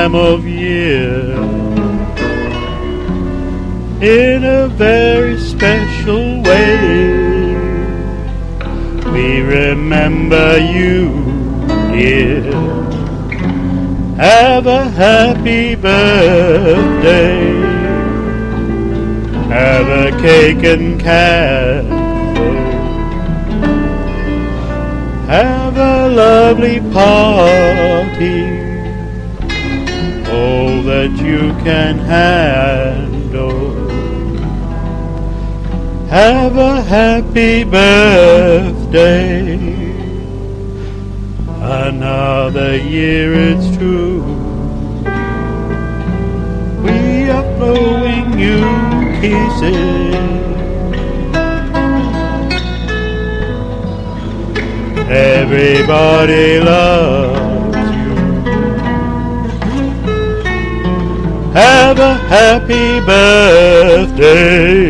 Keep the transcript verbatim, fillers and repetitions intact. time of year, in a very special way, we remember you, dear. Have a happy birthday, have a cake and candles, have a lovely party, all that you can handle. Have a happy birthday, another year it's true, we are blowing you kisses. Everybody loves. Have a happy birthday.